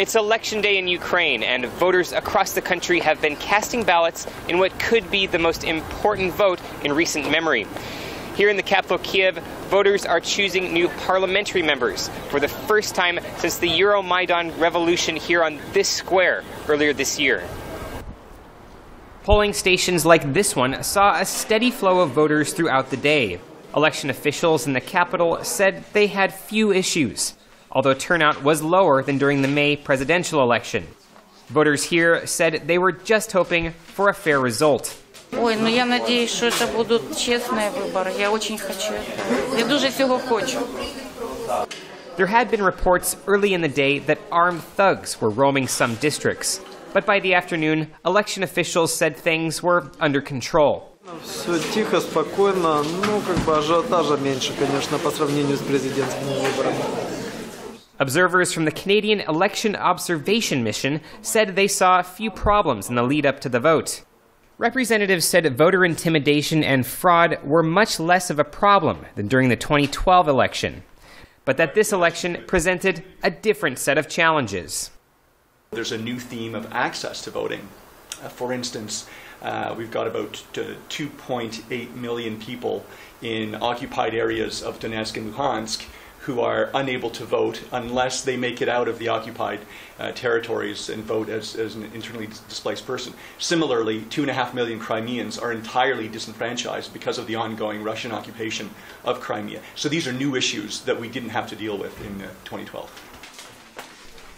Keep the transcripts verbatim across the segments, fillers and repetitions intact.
It's election day in Ukraine, and voters across the country have been casting ballots in what could be the most important vote in recent memory. Here in the capital, Kyiv, voters are choosing new parliamentary members for the first time since the Euromaidan revolution here on this square earlier this year. Polling stations like this one saw a steady flow of voters throughout the day. Election officials in the capital said they had few issues, although turnout was lower than during the May presidential election. Voters here said they were just hoping for a fair result. Ой, ну я надеюсь, что это будут честные выборы. Я очень хочу. Я дуже цього хочу. There had been reports early in the day that armed thugs were roaming some districts, but by the afternoon, election officials said things were under control. Все тихо, спокойно, ну как бы ажиотажа меньше, конечно, по сравнению с президентскими выборами. Observers from the Canadian Election Observation Mission said they saw few problems in the lead-up to the vote. Representatives said voter intimidation and fraud were much less of a problem than during the twenty twelve election, but that this election presented a different set of challenges. There's a new theme of access to voting. Uh, for instance, uh, we've got about two point eight million people in occupied areas of Donetsk and Luhansk who are unable to vote unless they make it out of the occupied uh, territories and vote as, as an internally displaced person. Similarly, two and a half million Crimeans are entirely disenfranchised because of the ongoing Russian occupation of Crimea. So these are new issues that we didn't have to deal with in uh, twenty twelve.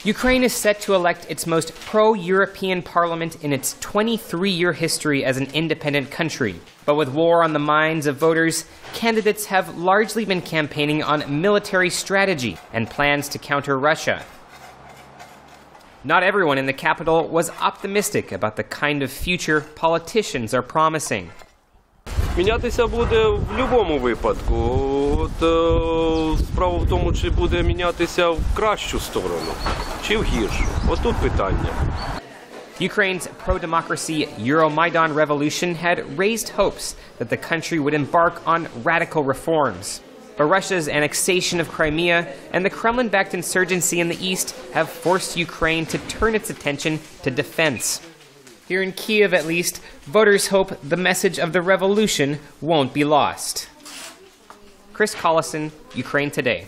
Ukraine is set to elect its most pro-European parliament in its twenty-three year history as an independent country. But with war on the minds of voters, candidates have largely been campaigning on military strategy and plans to counter Russia. Not everyone in the capital was optimistic about the kind of future politicians are promising. Мінятися буде в будь-якому випадку. От, е, справа в тому, чи буде мінятися в кращу сторону, чи в гіршу. Ось тут питання. Ukraine's pro-democracy Euromaidan revolution had raised hopes that the country would embark on radical reforms. But Russia's annexation of Crimea and the Kremlin-backed insurgency in the east have forced Ukraine to turn its attention to defense. Here in Kyiv, at least, voters hope the message of the revolution won't be lost. Chris Collison, Ukraine Today.